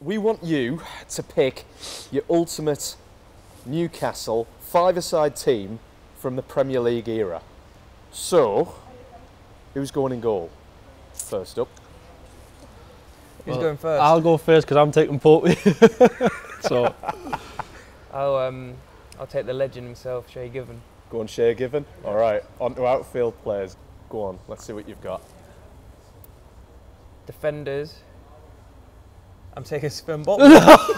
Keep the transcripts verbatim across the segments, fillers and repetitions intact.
we want you to pick your ultimate Newcastle five-a-side team from the Premier League era. So, who's going in goal? First up. Who's well, going first? I'll go first because I'm taking Pope. So, I'll um, I'll take the legend himself, Shay Given. Go on, Shay Given. All right, on to outfield players. Go on, let's see what you've got. Defenders. I'm taking Sven Botman.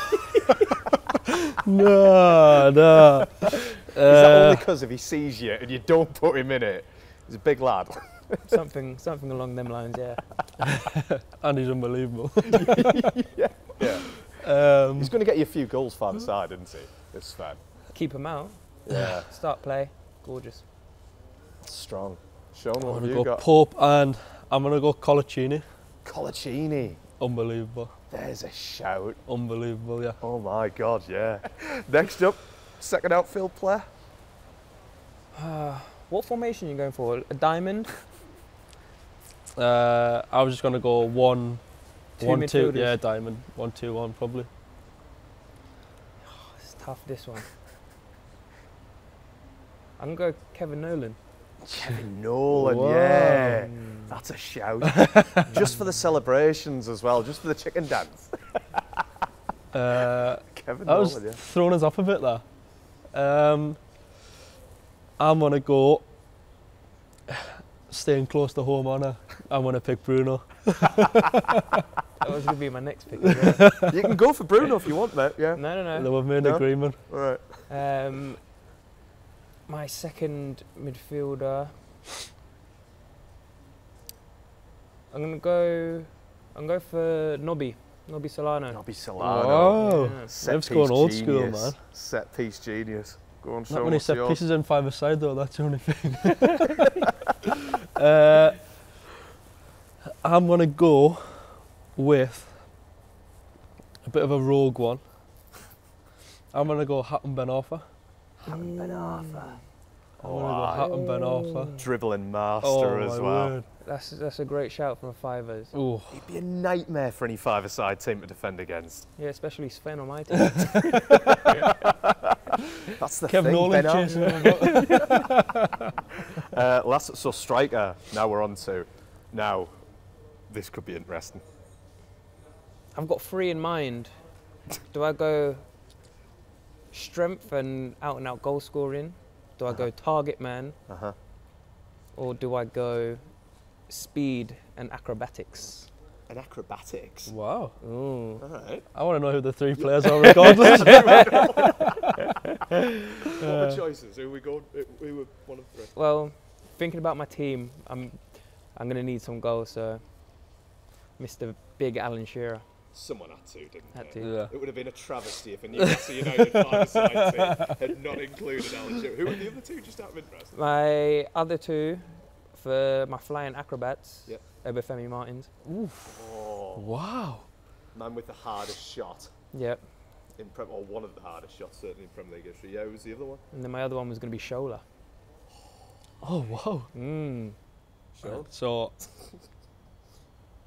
no, no. Uh, Is that only because if he sees you and you don't put him in it? He's a big lad. something, something along them lines, yeah. And he's unbelievable. yeah. yeah. Um, he's going to get you a few goals far the side, isn't he? This Sven. Keep him out. Yeah. Start play. Gorgeous. Strong. Sean, what I'm have you go got? Pope and I'm going to go Coloccini. Coloccini. Unbelievable. There's a shout. Unbelievable, yeah. Oh my God, yeah. Next up, second outfield player. Uh, what formation are you going for? A diamond? Uh, I was just going to go one, two, one, two. Yeah, diamond. One, two, one, probably. Oh, it's tough, this one. I'm going to go Kevin Nolan. Kevin Nolan, Whoa. yeah. That's a shout. Just for the celebrations as well, just for the chicken dance. uh, Kevin Nolan, was yeah. throwing us up a bit there. Um, I'm going to go, staying close to home, aren't I? I'm going to pick Bruno. That was going to be my next pick. Yeah. You can go for Bruno if you want, mate. Yeah. No, no, no. We've made an agreement. All right. Um, My second midfielder. I'm gonna go. I'm going for Nobby, Nobby Solano. Nobby Solano. Oh, yeah. Set piece going old school, man. Set piece genius. Go on, Not many set yours. pieces in five aside though. That's the only thing. uh, I'm gonna go with a bit of a rogue one. I'm gonna go Hatem Ben Arfa. Hatem Ben Arfa. Oh, wow. Hatem Ben Arfa. Dribbling master oh, as well. Word. That's that's a great shout from a fivers. Ooh. It'd be a nightmare for any five-a-side team to defend against. Yeah, especially Sven on my team. That's the Kev thing. Nolan Ben Arfa. uh, last, so striker. Now we're on to. Now, this could be interesting. I've got three in mind. Do I go? Strength and out and out goal scoring? Do I go target man? Uh-huh. Or do I go speed and acrobatics? And acrobatics? Wow. Ooh. All right. I want to know who the three players are regardless. What were the choices? Who we go? Who were one of three? Well, thinking about my team, I'm, I'm going to need some goals, so Mister Big Alan Shearer. Someone had to, didn't had they? To, yeah. It would have been a travesty if a Newcastle United five-a-side team had not included Alan Shearer. Who were the other two, just out of interest? My other two for my flying acrobats, yep. they were Femi Martins. Oof. Oh. Wow. Man with the hardest shot. Yep. In Prem, or one of the hardest shots, certainly in Premier League history. Yeah, who was the other one? And then my other one was going to be Shola. Oh, wow. Mm. Sure. So,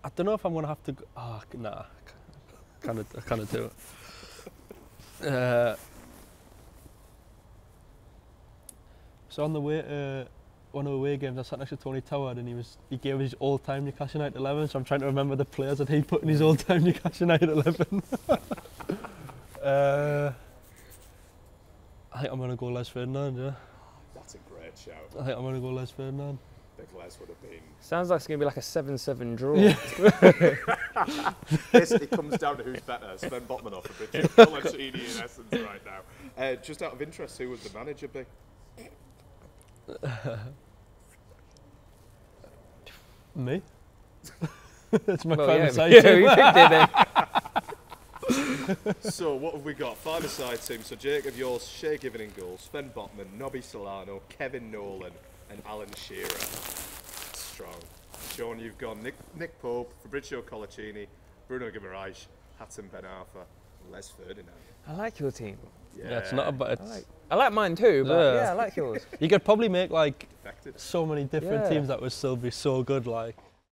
I don't know if I'm going to have to go. Oh, nah. Kind of, I kind of do it. Uh, so on the way to one of the away games, I sat next to Tony Toward, and he was he gave his all-time Newcastle United eleven. So I'm trying to remember the players that he put in his all-time Newcastle United eleven. uh, I think I'm gonna go Les Ferdinand. Yeah. That's a great shout. I think I'm gonna go Les Ferdinand. Les would have been. Sounds like it's going to be like a seven seven draw. Yeah. Basically, it comes down to who's better, Sven Botman or Fabrizio Coloccini in essence right now. Uh, just out of interest, who would the manager be? Uh, me? That's my well, conversation. Yeah, so what have we got? Five-a-side team. So Jacob, yours, Shay Given in goal, Sven Botman, Nobby Solano, Kevin Nolan, and Alan Shearer. Strong. Sean, you've gone Nick, Nick Pope, Fabrizio Coloccini, Bruno Guimaraes, Hatem Ben Arfa, and Les Ferdinand. I like your team. Yeah, yeah it's not a bad. I like, I like mine too, but yeah, yeah I like yours. You could probably make like Defected. so many different yeah. teams that would still be so good. Like.